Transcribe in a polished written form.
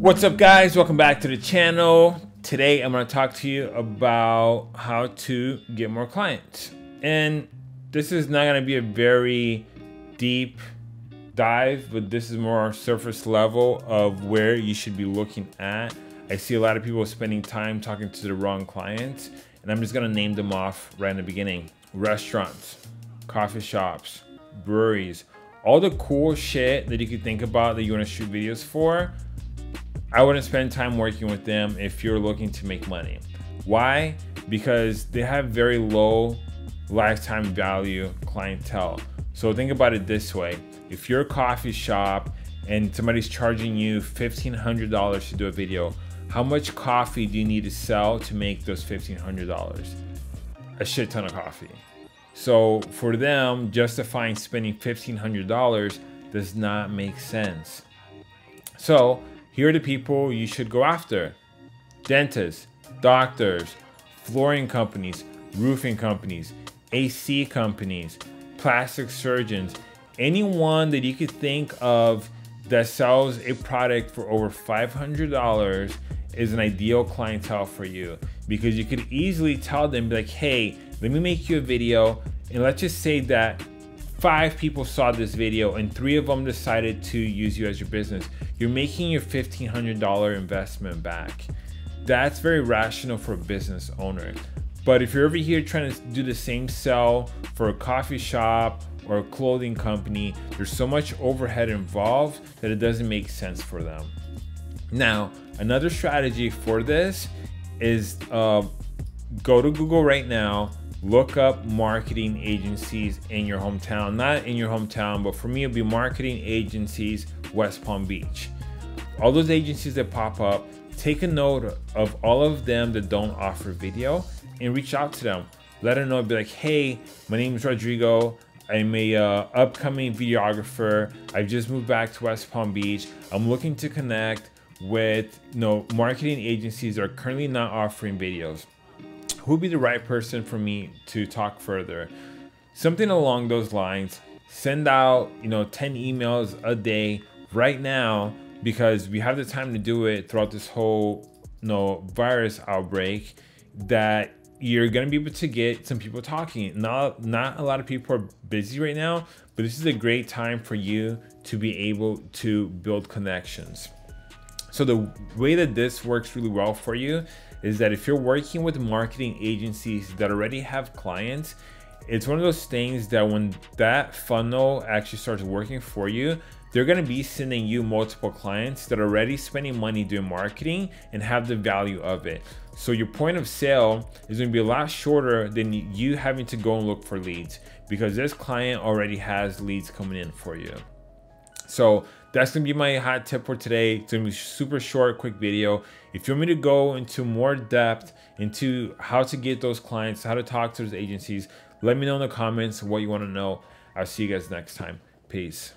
What's up, guys? Welcome back to the channel. Today I'm going to talk to you about how to get more clients, and this is not going to be a very deep dive, but this is more surface level of where you should be looking at. I see a lot of people spending time talking to the wrong clients, and I'm just going to name them off right in the beginning. Restaurants, coffee shops, breweries, all the cool shit that you could think about that you want to shoot videos for. I wouldn't spend time working with them if you're looking to make money. Why? Because they have very low lifetime value clientele. So think about it this way. If you're a coffee shop and somebody's charging you $1,500 to do a video, how much coffee do you need to sell to make those $1,500? A shit ton of coffee. So for them, justifying spending $1,500 does not make sense. So here are the people you should go after. Dentists, doctors, flooring companies, roofing companies, AC companies, plastic surgeons, anyone that you could think of that sells a product for over $500 is an ideal clientele for you, because you could easily tell them, be like, hey, let me make you a video, and let's just say that 5 people saw this video and 3 of them decided to use you as your business. You're making your $1,500 investment back. That's very rational for a business owner. But if you're over here trying to do the same sell for a coffee shop or a clothing company, there's so much overhead involved that it doesn't make sense for them. Now, another strategy for this is go to Google right now, look up marketing agencies in your hometown. Not in your hometown, but for me, it'd be marketing agencies, West Palm Beach. All those agencies that pop up, take a note of all of them that don't offer video and reach out to them. Let them know, be like, hey, my name is Rodrigo. I'm a upcoming videographer. I've just moved back to West Palm Beach. I'm looking to connect with marketing agencies that are currently not offering videos. Who would be the right person for me to talk further? Something along those lines. Send out 10 emails a day right now, because we have the time to do it throughout this whole virus outbreak, that you're going to be able to get some people talking. Not a lot of people are busy right now, but this is a great time for you to be able to build connections. So the way that this works really well for you is that if you're working with marketing agencies that already have clients, it's one of those things that when that funnel actually starts working for you, they're going to be sending you multiple clients that are already spending money doing marketing and have the value of it. So your point of sale is going to be a lot shorter than you having to go and look for leads, because this client already has leads coming in for you. So that's gonna be my hot tip for today. It's gonna be a super short, quick video. If you want me to go into more depth into how to get those clients, how to talk to those agencies, let me know in the comments what you wanna know. I'll see you guys next time. Peace.